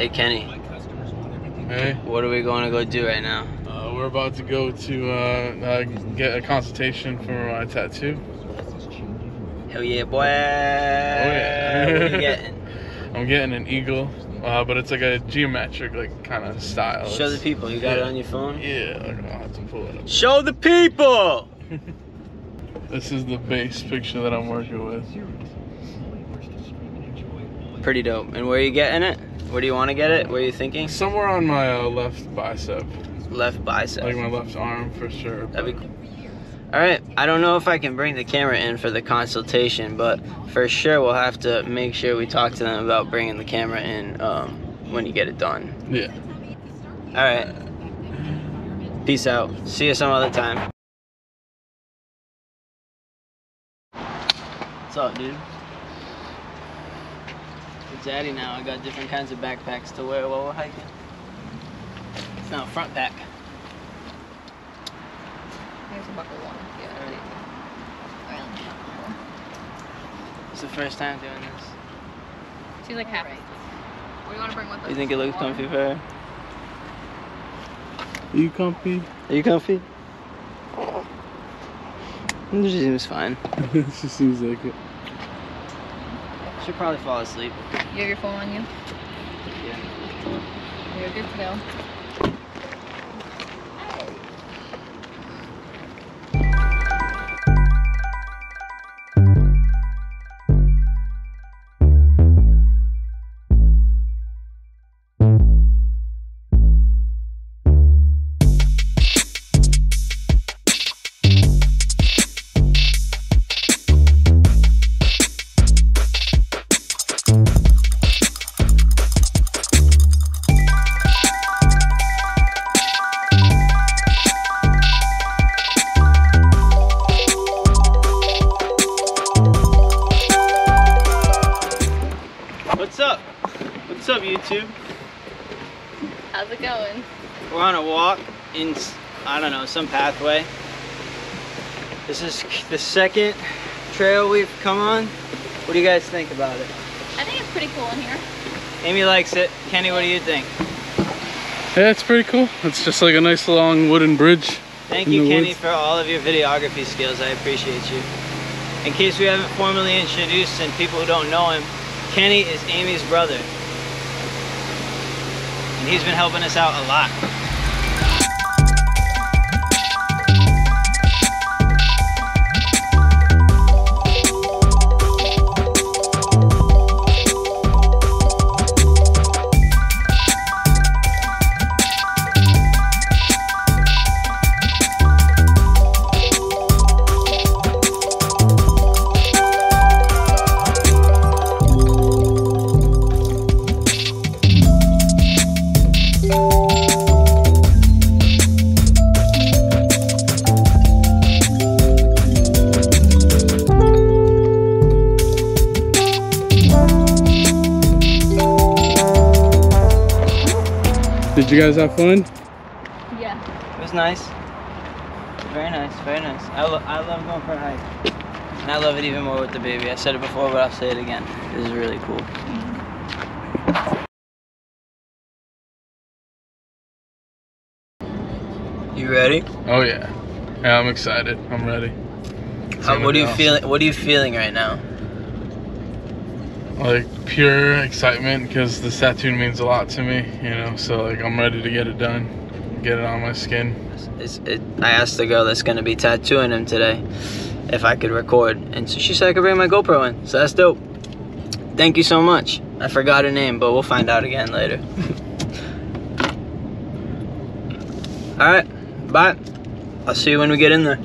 Hey Kenny. Hey. What are we going to go do right now? We're about to go to get a consultation for my tattoo. Hell yeah, boy! Oh yeah. What are you getting? I'm getting an eagle, but it's like a geometric like kind of style. Show the people. You got it on your phone? Yeah, I'll have to pull it up. Show the people! This is the base picture that I'm working with. Pretty dope. And where are you getting it? Where do you want to get it? Where are you thinking? Somewhere on my left bicep. Left bicep. Like my left arm for sure. That'd be cool. Alright, I don't know if I can bring the camera in for the consultation, but for sure we'll have to make sure we talk to them about bringing the camera in when you get it done. Yeah. Alright. Peace out. See you some other time. What's up, dude? It's Addy now. I got different kinds of backpacks to wear while we're hiking. It's not a front pack. Here's a buckle one. Yeah. It's the first time doing this. She's like half right. What do you want to bring with us? You think it looks comfy for her? Are you comfy? Are you comfy? She seems fine. She seems like it. She'll probably fall asleep. You have your phone on you? Yeah. You're good to go. What's up, YouTube? How's it going? We're on a walk in, I don't know, some pathway. This is the second trail we've come on. What do you guys think about it? I think it's pretty cool in here. Amy likes it. Kenny, what do you think? Yeah, it's pretty cool. It's just like a nice long wooden bridge. Thank you, Kenny, for all of your videography skills. I appreciate you. In case we haven't formally introduced and people who don't know him, Kenny is Amy's brother. And he's been helping us out a lot. Did you guys have fun? Yeah. It was nice. Very nice, very nice. I love going for a hike. And I love it even more with the baby. I said it before, but I'll say it again. This is really cool. You ready? Oh yeah. Yeah, I'm excited. I'm ready. What are you feeling right now? Like pure excitement, because this tattoo means a lot to me, you know, so like I'm ready to get it done, get it on my skin. I asked the girl that's going to be tattooing him today if I could record, and so she said I could bring my GoPro in, so that's dope. Thank you so much. I forgot her name, but we'll find out again later. Alright, bye. I'll see you when we get in there.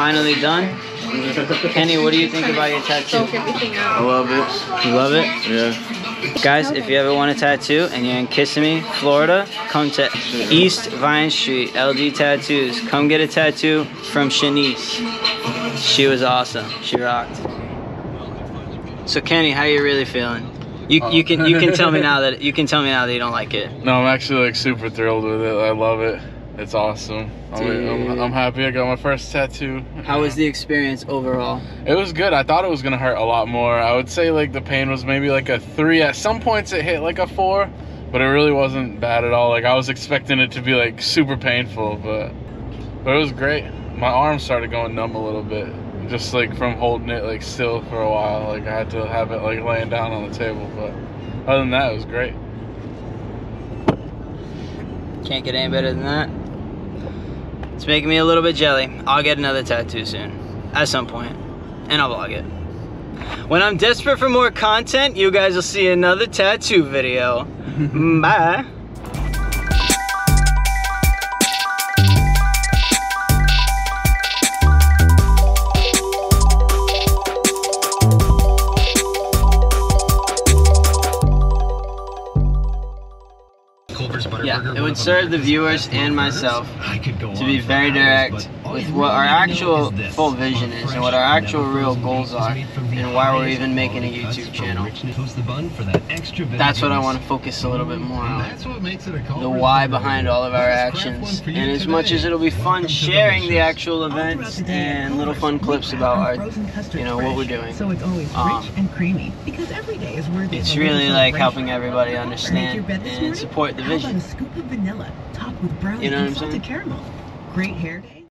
finally done. Kenny, what do you think about your tattoo? I love it. You love it? Yeah. Guys, if you ever want a tattoo and you're in Kissimmee, Florida, come to East Vine Street, LD Tattoos. Come get a tattoo from Shanice. She was awesome. She rocked. So Kenny, how you really feeling? You can tell me now that you don't like it. No, I'm actually like super thrilled with it. I love it. It's awesome. I'm happy I got my first tattoo. How was the experience overall? It was good. I thought it was gonna hurt a lot more. I would say like the pain was maybe like a 3. At some points it hit like a 4, but it really wasn't bad at all. Like I was expecting it to be like super painful, but it was great. My arm started going numb a little bit, just like from holding it like still for a while. Like I had to have it like laying down on the table, but other than that it was great. Can't get any better than that. It's making me a little bit jelly. I'll get another tattoo soon, at some point, and I'll vlog it. When I'm desperate for more content, you guys will see another tattoo video. Bye. Yeah, it would serve the viewers and myself to be very direct with what our actual full vision is and what our actual real goals are and why we're even making a YouTube channel. That's what I want to focus a little bit more on, the why behind all of our actions. And as much as it'll be fun sharing the actual events and little fun clips about our, what we're doing, it's really like helping everybody understand and support the vision. Scoop of vanilla, topped with brownie and salted caramel. Great hair day.